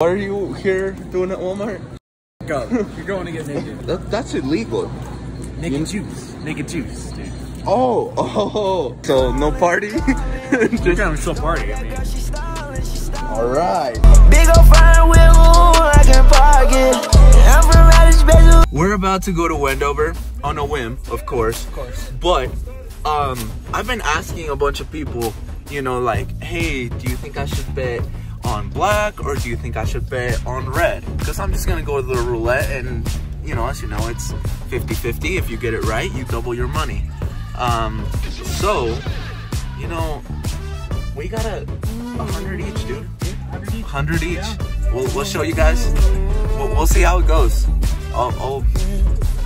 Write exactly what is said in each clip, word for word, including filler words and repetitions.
Why are you here doing at Walmart? Go. You're going to get naked. that, that's illegal. Naked juice. Naked juice, dude. Oh, oh. So no party? Just kind of still party, I mean. Alright. Big old fine wheel, I can park it. I'm from outer space. We're about to go to Wendover on a whim, of course. Of course. But um I've been asking a bunch of people, you know, like, hey, do you think I should bet on black or do you think I should bet on red? Because I'm just gonna go with the roulette, and you know, as you know, it's fifty fifty. If you get it right, you double your money. Um so, you know, we got a hundred each, dude. Hundred each. We'll, we'll show you guys. We'll, we'll see how it goes. Oh,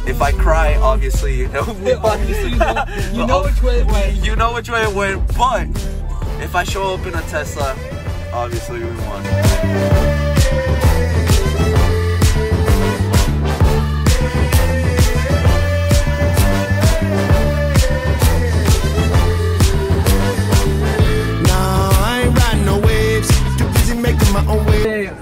if I cry, obviously, you know. Obviously, you know, you know which way it went. You know which way it went. But if I show up in a Tesla, obviously we won.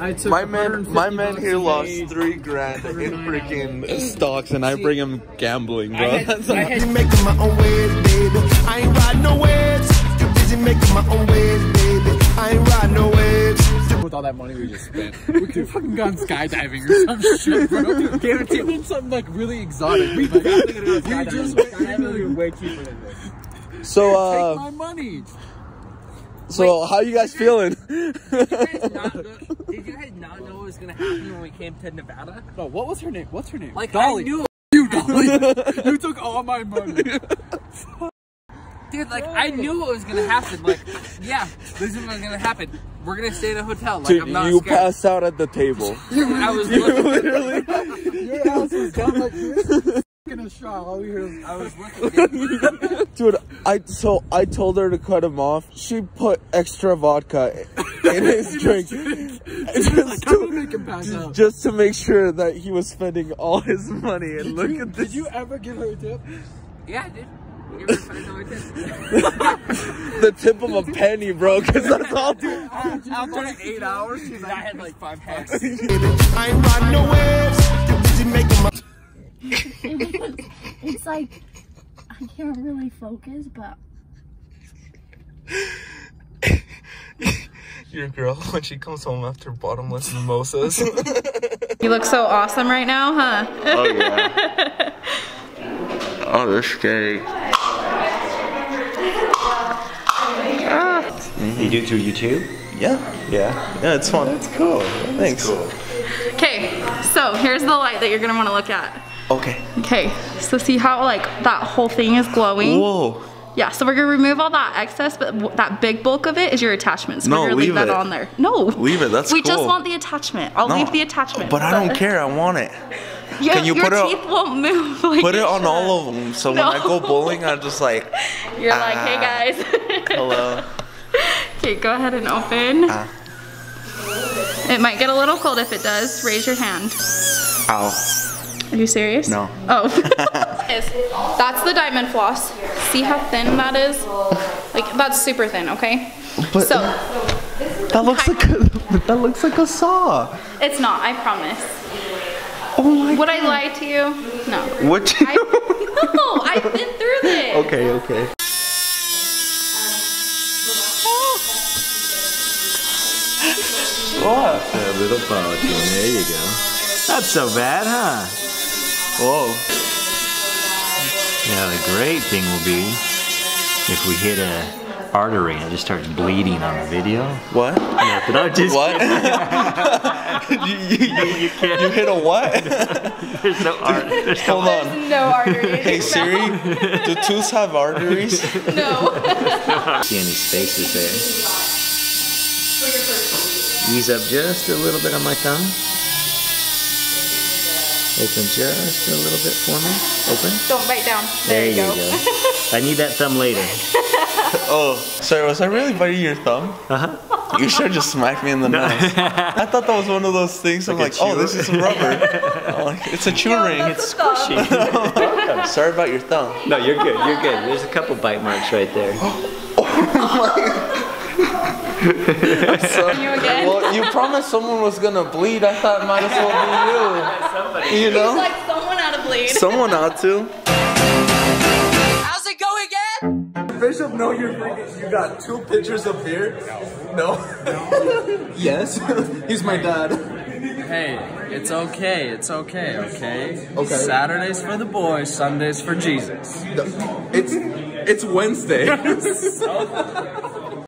I took my man, my man here lost three grand in freaking stocks, and I bring him gambling, bro. I had, I had making my own ways, baby. I ain't riding no waves. You're busy making my own ways, baby. I ain't riding no waves. With all that money we just spent, we could have fucking gone skydiving or some shit, bro. Guaranteed we did something like really exotic. We like, I'm thinking about skydiving. Just skydiving way cheaper than this. So uh, take my money. So, wait, how you guys did feeling? Did you guys, not know, did you guys not know what was gonna happen when we came to Nevada? No, what was her name? What's her name? Like, Dolly. I knew you, Dolly. You took all my money. Dude, like, I knew what was gonna happen. Like, yeah, this is what's gonna happen. We're gonna stay in a hotel. Like, dude, I'm not you scared. You passed out at the table. I was you literally. Your house was done like this. In a shot, all we heard was, I was looking. Dude, I so I told her to cut him off. She put extra vodka in his drink, just to, just to make sure that he was spending all his money. And did look you, at this. Did you ever give her a tip? Yeah, I did. Give her a tip. The tip of a penny, bro, because that's all. Dude, after, after eight, eight hours, she's like, I had like five bucks. I'm riding no waves. You're making my. It was, it's like I can't really focus, but your girl when she comes home after bottomless mimosas. You look so awesome right now, huh? Oh yeah. Oh, this cake. Ah. Mm-hmm. You do it through YouTube? Yeah. Yeah. Yeah, it's fun. That's cool. Thanks. Okay, cool. So here's the light that you're gonna want to look at. Okay. Okay, so see how like that whole thing is glowing? Whoa. Yeah, so we're gonna remove all that excess, but that big bulk of it is your attachments. So no, we're gonna leave, leave that it. on there. No. Leave it, that's we cool. We just want the attachment. I'll no, leave the attachment. But, but I don't care, I want it. Your, Can you your put teeth it on, won't move. Like put it on all of them, so no. when I go bowling, I'm just like, you're ah, like, hey guys. Hello. Okay, go ahead and open. Ah. It might get a little cold. If it does, raise your hand. Ow. Are you serious? No. Oh. That's the diamond floss. See how thin that is? Like, that's super thin, okay? But so. That looks, like a, that looks like a saw. It's not, I promise. Oh my God. Would I lie to you? No. Would you? I, no, I've been through this. Okay, okay. What? A little barbecue, there you go. Not so bad, huh? Whoa. Yeah, the great thing will be if we hit a artery and it just starts bleeding on the video. What? Nothing. I just what? you, you, you, you, can't. You hit a what? There's no artery. There's no Hold on. There's no artery. Hey Siri, do tooths have arteries? No. See any spaces there? Ease up just a little bit on my thumb. Open just a little bit for me. Open. Don't bite down. There, there you go. go. I need that thumb later. Oh, sorry, was I really biting your thumb? Uh-huh. You should have just smacked me in the no. nose. I thought that was one of those things. Like I'm like, oh, this is rubber. I'm like, it's a chew no, ring. It's squishy. I'm sorry about your thumb. No, you're good. You're good. There's a couple bite marks right there. Oh my. So, you again? Well, you promised someone was gonna bleed. I thought it might as well be you. You know? He's like, someone ought to bleed. Someone ought to. How's it going again? Bishop, no, you're freaking. You got two pictures of beer? No. No. Yes. He's my dad. Hey, it's okay. It's okay. Okay. Okay. Saturdays for the boys. Sundays for Jesus. It's it's Wednesday. So